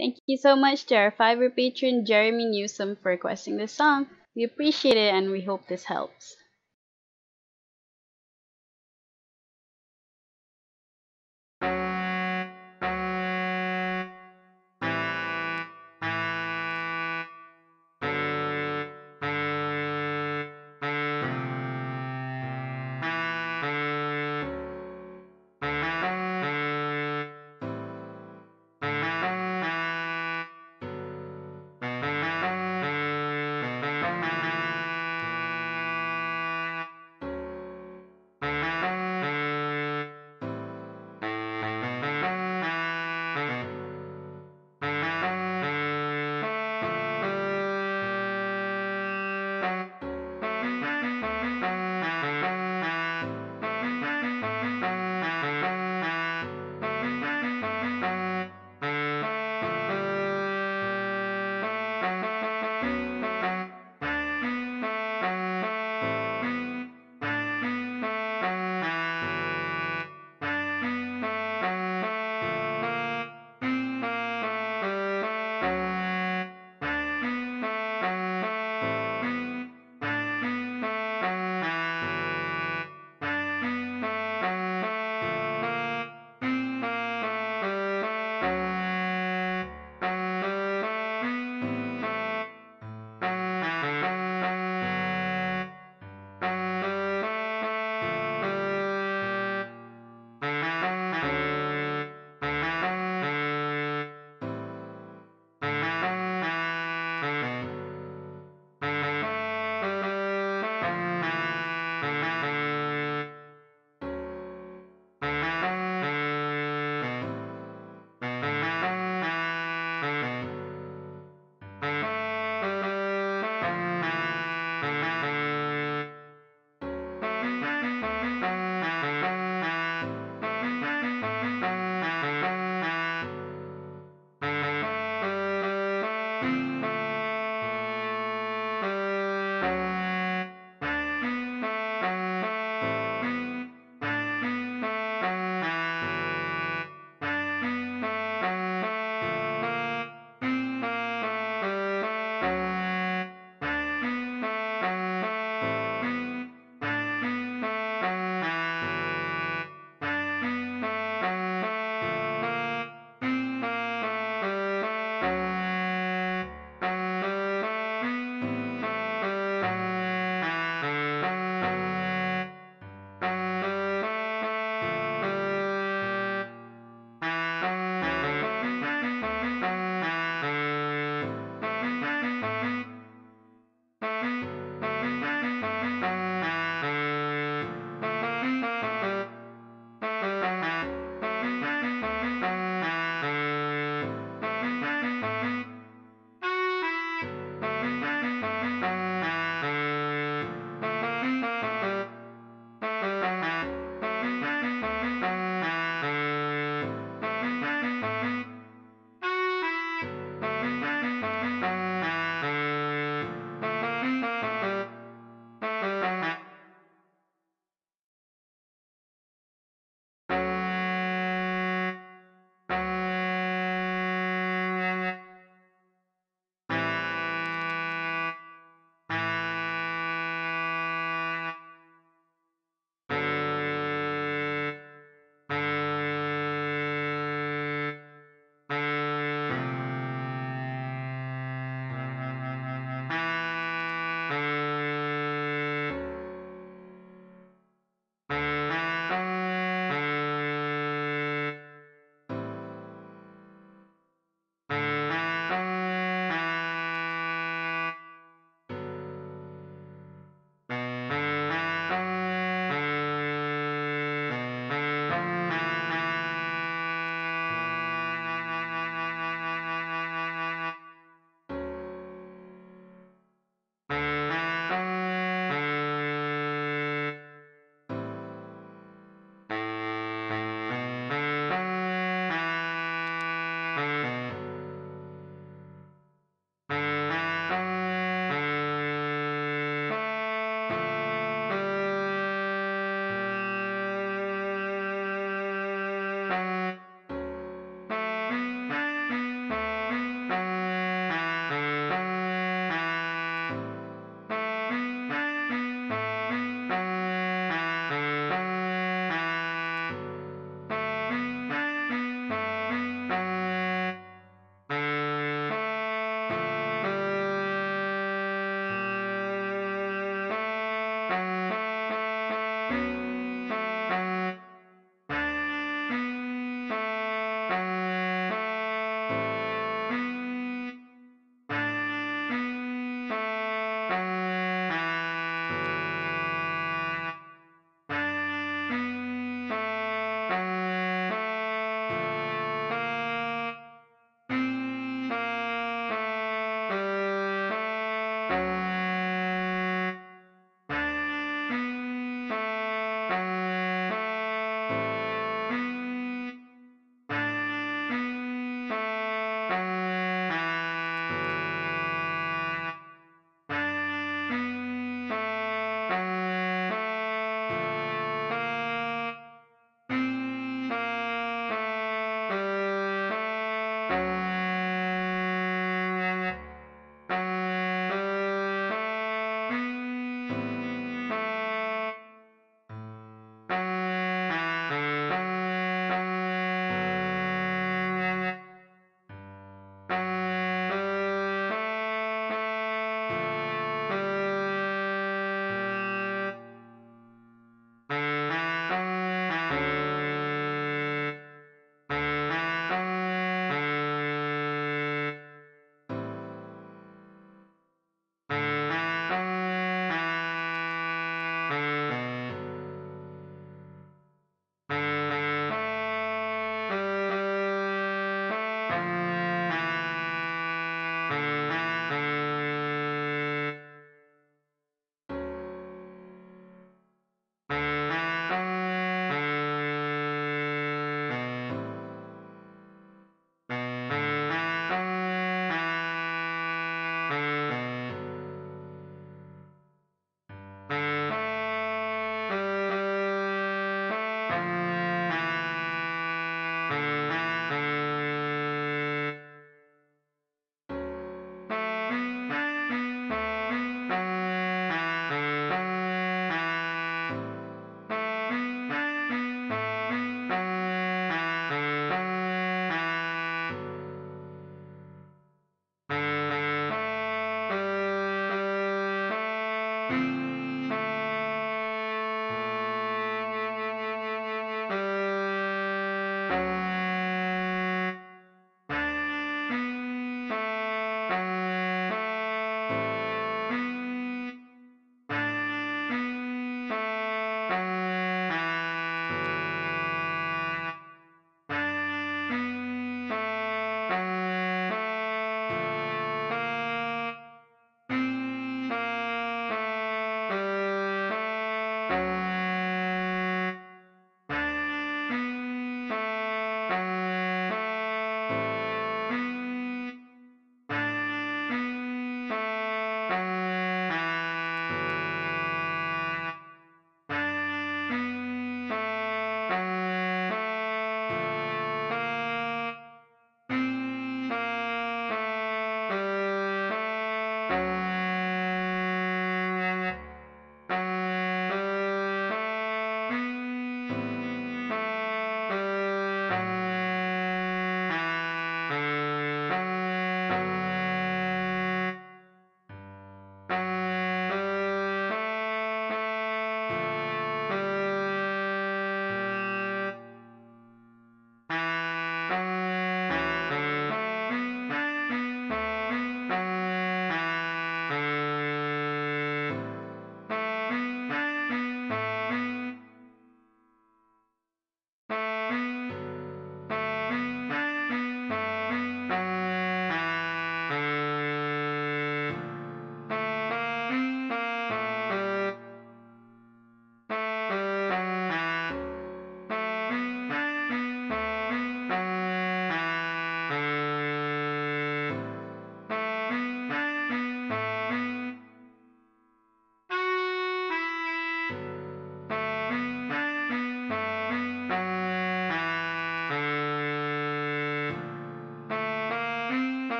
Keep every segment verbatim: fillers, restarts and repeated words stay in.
Thank you so much to our Fiverr patron Jeremy Newsome for requesting this song. We appreciate it and we hope this helps.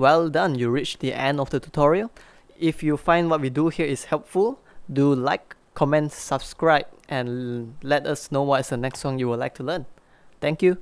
Well done, you reached the end of the tutorial. If you find what we do here is helpful, do like, comment, subscribe, and let us know what is the next song you would like to learn. Thank you.